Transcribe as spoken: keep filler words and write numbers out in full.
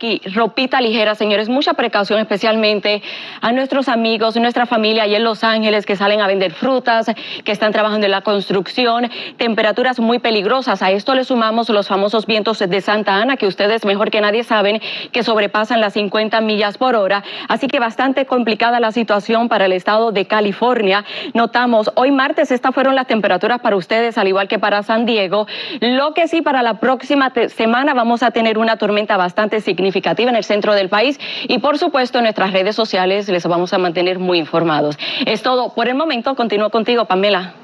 aquí, ropita ligera, señores, mucha precaución, especialmente a nuestros amigos, nuestra familia allá en Los Ángeles que salen a vender frutas, que están trabajando en la construcción, temperaturas muy peligrosas. A esto le sumamos los famosos vientos de Santa Ana, que ustedes mejor que nadie saben que sobrepasan las cincuenta millas por hora, así que bastante complicada la situación para el estado de California. Notamos hoy martes, estas fueron las temperaturas para ustedes, al igual que para San Diego. Lo que sí, para la próxima semana vamos a tener una tormenta bastante significativa en el centro del país y por supuesto en nuestras redes sociales les vamos a mantener muy informados. Es todo por el momento, continúo contigo, Pamela.